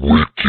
Wiki.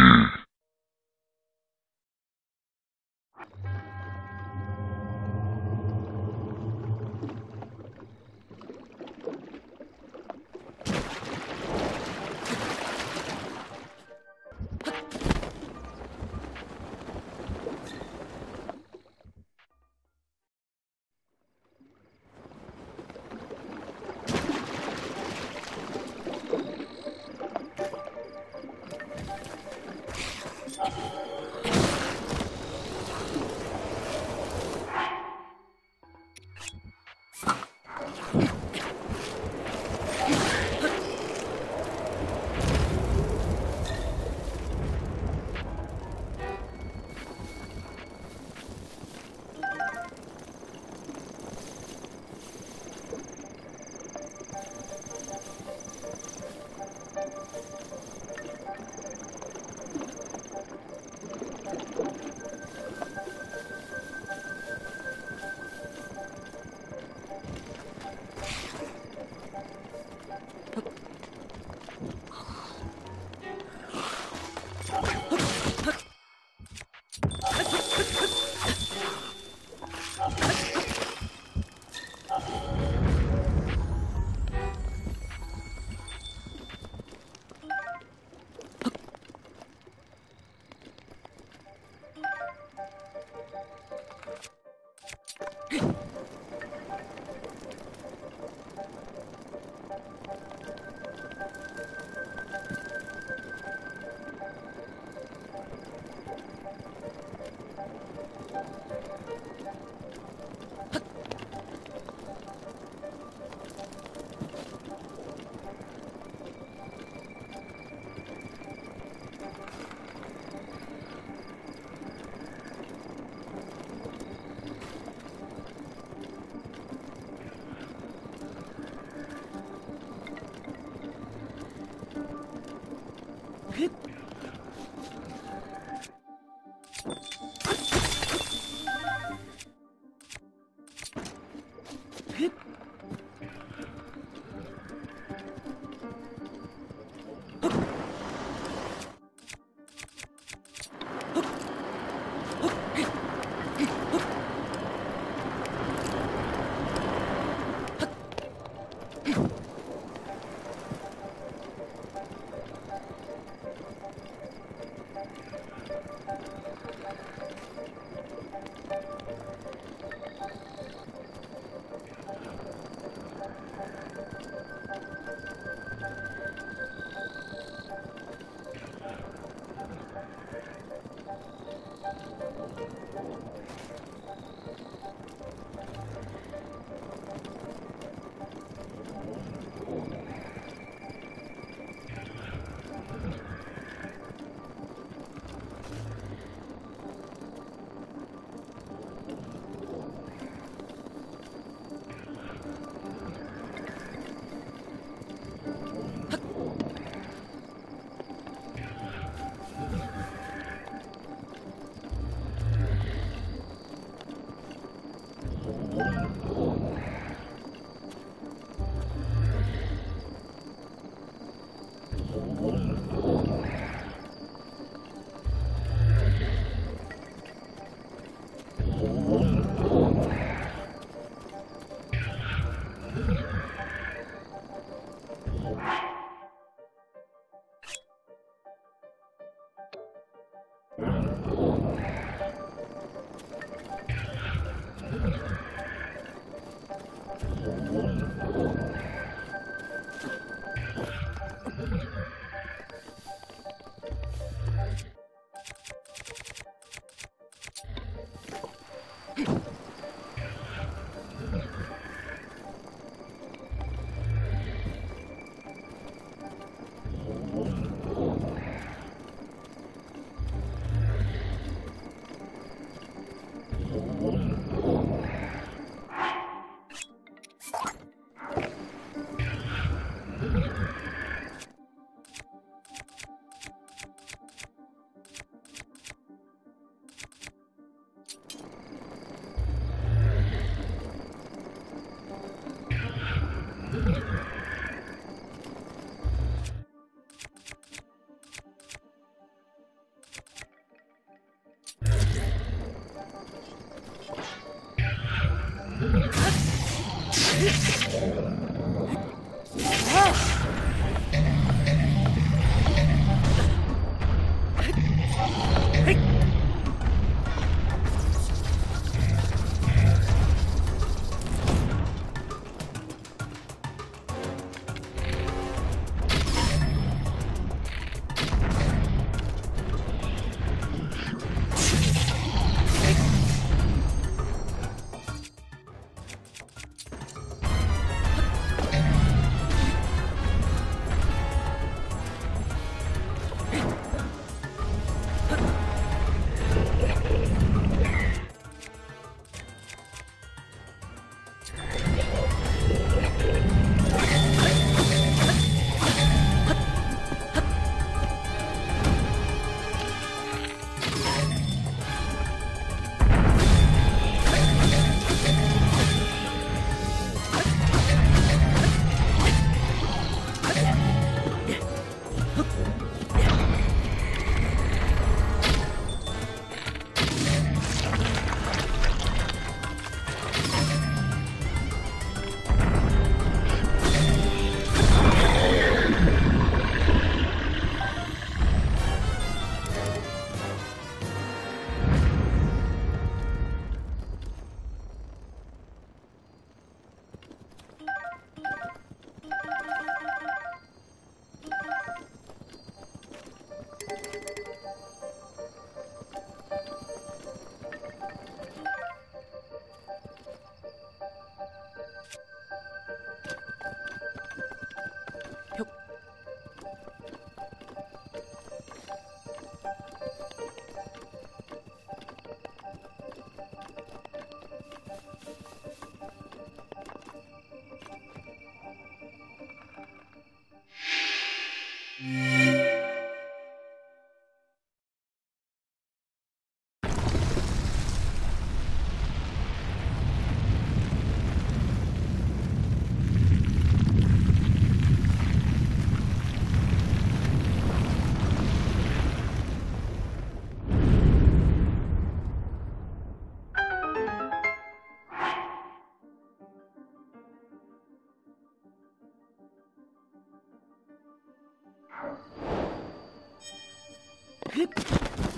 Hip